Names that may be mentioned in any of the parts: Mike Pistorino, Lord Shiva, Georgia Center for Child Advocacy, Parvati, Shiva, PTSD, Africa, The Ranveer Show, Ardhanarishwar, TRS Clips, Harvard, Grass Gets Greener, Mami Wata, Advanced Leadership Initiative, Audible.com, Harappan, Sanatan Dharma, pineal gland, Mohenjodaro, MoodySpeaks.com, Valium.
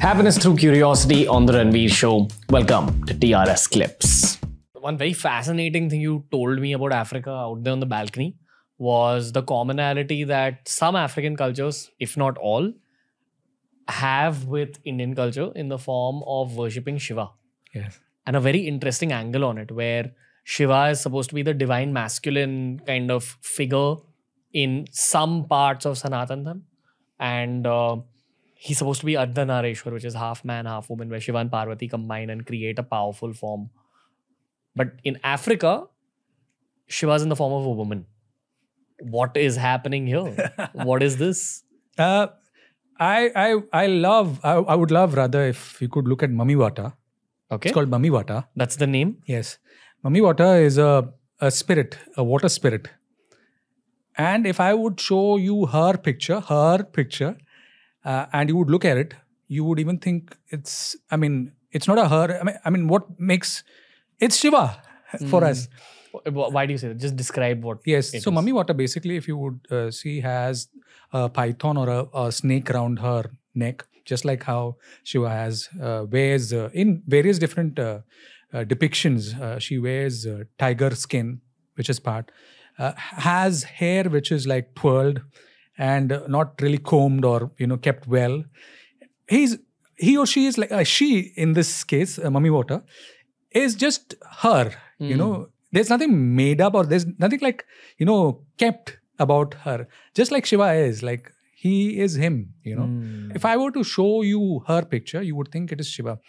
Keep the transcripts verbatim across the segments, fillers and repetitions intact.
Happiness through curiosity on The Ranveer Show. Welcome to T R S Clips. One very fascinating thing you told me about Africa out there on the balcony was the commonality that some African cultures, if not all, have with Indian culture in the form of worshipping Shiva. Yes. And a very interesting angle on it where Shiva is supposed to be the divine masculine kind of figure in some parts of Sanatan Dharma. And uh, he's supposed to be Ardhanarishwar, which is half man, half woman, where Shiva and Parvati combine and create a powerful form. But in Africa, Shiva's in the form of a woman. What is happening here? What is this? Uh, I I I love, I, I would love rather if you could look at Mami Wata. Okay. It's called Mami Wata. That's the name? Yes. Mami Wata is a, a spirit, a water spirit. And if I would show you her picture, her picture, uh, and you would look at it, you would even think it's, I mean, it's not a her. I mean, I mean what makes, it's Shiva for mm. us. Why do you say that? Just describe what Yes. So Mami Wata basically, if you would uh, see, has a python or a, a snake around her neck, just like how Shiva has uh, wears uh, in various different uh, uh, depictions. Uh, she wears uh, tiger skin, which is part. Uh, has hair which is like twirled and uh, not really combed or, you know, kept well. He's, he or she is like, uh, she in this case, uh, Mami Wata, is just her, mm. you know. There's nothing made up or there's nothing like, you know, kept about her. Just like Shiva is, like he is him, you know. Mm. If I were to show you her picture, you would think it is Shiva.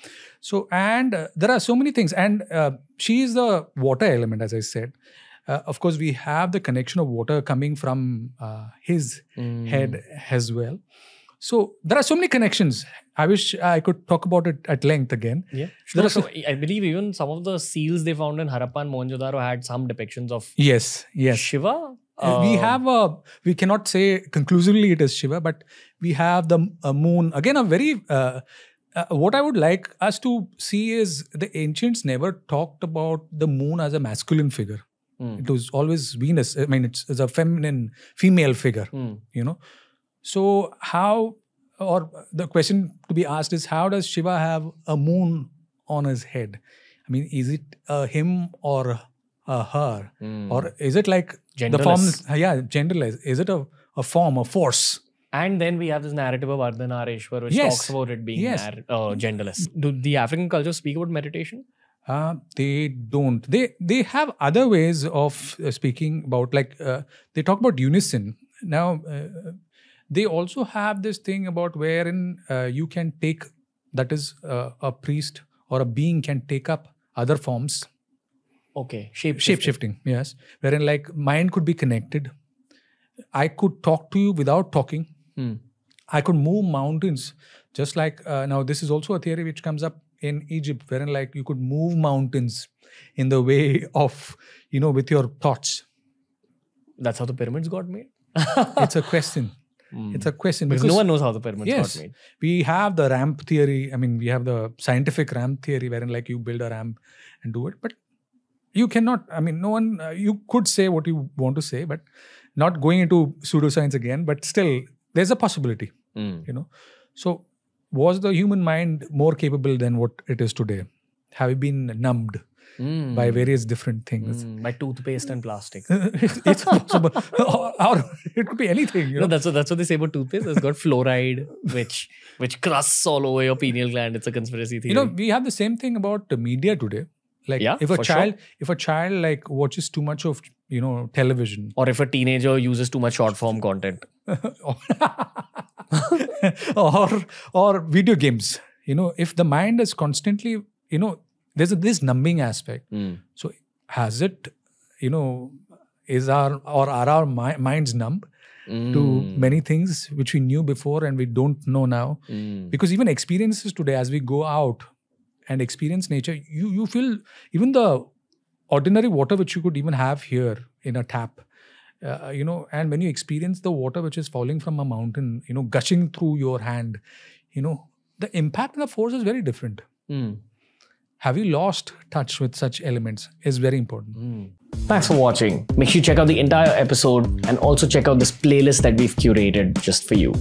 So, and uh, there are so many things. And uh, she is the water element, as I said. Uh, of course, we have the connection of water coming from uh, his mm. head as well. So there are so many connections. I wish I could talk about it at length again. Yeah, sure. So, so I believe even some of the seals they found in Harappan, Mohenjodaro had some depictions of yes, yes. Shiva. Uh, we have a, we cannot say conclusively it is Shiva, but we have the a moon. Again, a very, uh, uh, what I would like us to see is the ancients never talked about the moon as a masculine figure. Mm. It was always Venus. I mean, it's, it's a feminine, female figure, mm. you know. So how, or the question to be asked is, how does Shiva have a moon on his head? I mean, is it uh, him or uh, her? Mm. Or is it like genderless. The form? Yeah, genderless. Is it a, a form, a force? And then we have this narrative of Ardhanarishwar, which yes. talks about it being yes. uh, genderless. Do the African culture speak about meditation? Uh, they don't. They, they have other ways of uh, speaking about, like, uh, they talk about unison. Now, uh, they also have this thing about wherein uh, you can take, that is uh, a priest or a being can take up other forms. Okay. Shape shifting. Shape shifting, yes. Wherein like mind could be connected. I could talk to you without talking. Hmm. I could move mountains. Just like, uh, now this is also a theory which comes up in Egypt, wherein like you could move mountains in the way of, you know, with your thoughts. That's how the pyramids got made? It's a question. Mm. It's a question. Because, because no one knows how the pyramids yes, got made. We have the ramp theory. I mean, we have the scientific ramp theory wherein like you build a ramp and do it. But you cannot, I mean, no one, uh, you could say what you want to say, but not going into pseudoscience again, but still there's a possibility, mm. you know. So was the human mind more capable than what it is today? Have we been numbed? Mm. By various different things. Mm. By toothpaste and plastic. it's, it's possible. or, or it could be anything. You know? No, that's what, that's what they say about toothpaste. It's got fluoride, which which crusts all over your pineal gland. It's a conspiracy theory. You know, we have the same thing about the media today. Like yeah, if a child, sure. if a child like watches too much of, you know, television. Or if a teenager uses too much short form content. or or video games. You know, if the mind is constantly, you know, there's a, this numbing aspect. Mm. So has it, you know, is our, or are our mi minds numb mm. to many things which we knew before and we don't know now? Mm. Because even experiences today, as we go out and experience nature, you, you feel even the ordinary water which you could even have here in a tap, uh, you know, and when you experience the water which is falling from a mountain, you know, gushing through your hand, you know, the impact and the force is very different. Mm. Have you lost touch with such elements is very important. Mm. Thanks for watching. Make sure you check out the entire episode and also check out this playlist that we've curated just for you.